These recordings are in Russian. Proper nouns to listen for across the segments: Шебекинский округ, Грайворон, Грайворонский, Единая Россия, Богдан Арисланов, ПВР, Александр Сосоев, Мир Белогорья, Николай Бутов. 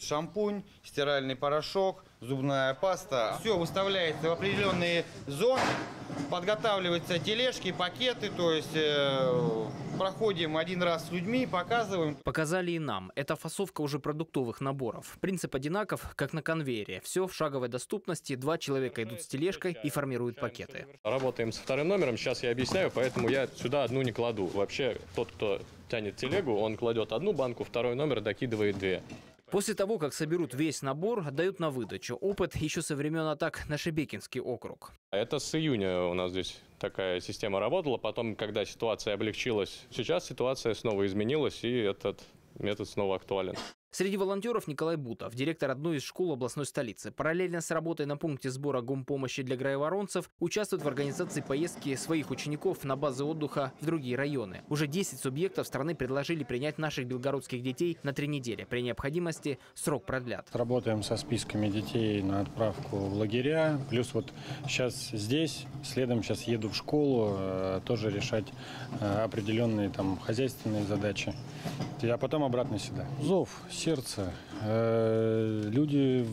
Шампунь, стиральный порошок, зубная паста. Все выставляется в определенные зоны, подготавливаются тележки, пакеты, то есть проходим один раз с людьми, показываем. Показали и нам. Это фасовка уже продуктовых наборов. Принцип одинаков, как на конвейере. Все в шаговой доступности. Два человека идут с тележкой и формируют пакеты. Работаем со вторым номером. Сейчас я объясняю, поэтому я сюда одну не кладу. Вообще тот, кто тянет телегу, он кладет одну банку, второй номер докидывает две. После того, как соберут весь набор, отдают на выдачу. Опыт еще со времен атак на Шебекинский округ. Это с июня у нас здесь такая система работала. Потом, когда ситуация облегчилась, сейчас ситуация снова изменилась, и этот метод снова актуален. Среди волонтеров Николай Бутов, директор одной из школ областной столицы. Параллельно с работой на пункте сбора гумпомощи для грайворонцев участвует в организации поездки своих учеников на базы отдыха в другие районы. Уже 10 субъектов страны предложили принять наших белгородских детей на 3 недели. При необходимости срок продлят. Работаем со списками детей на отправку в лагеря. Плюс вот сейчас здесь, следом сейчас еду в школу, тоже решать определенные там хозяйственные задачи. А потом обратно сюда. Зов сердца. Люди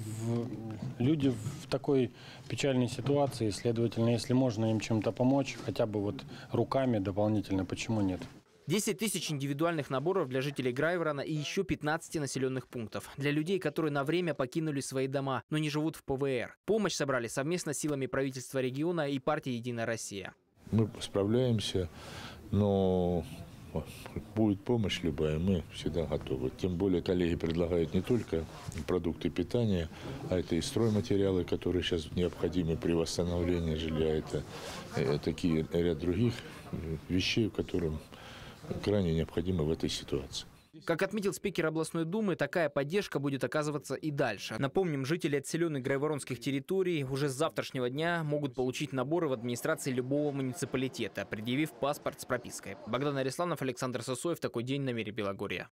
в такой печальной ситуации, следовательно, если можно им чем-то помочь, хотя бы вот руками дополнительно, почему нет? 10 тысяч индивидуальных наборов для жителей Грайворона и еще 15 населенных пунктов. Для людей, которые на время покинули свои дома, но не живут в ПВР. Помощь собрали совместно с силами правительства региона и партии «Единая Россия». Мы справляемся, но... Будет помощь любая, мы всегда готовы. Тем более коллеги предлагают не только продукты питания, а это и стройматериалы, которые сейчас необходимы при восстановлении жилья. Это такие ряд других вещей, которым крайне необходимы в этой ситуации. Как отметил спикер областной думы, такая поддержка будет оказываться и дальше. Напомним, жители отселенных грайворонских территорий уже с завтрашнего дня могут получить наборы в администрации любого муниципалитета, предъявив паспорт с пропиской. Богдан Арисланов, Александр Сосоев. Такой день на Мире Белогорья.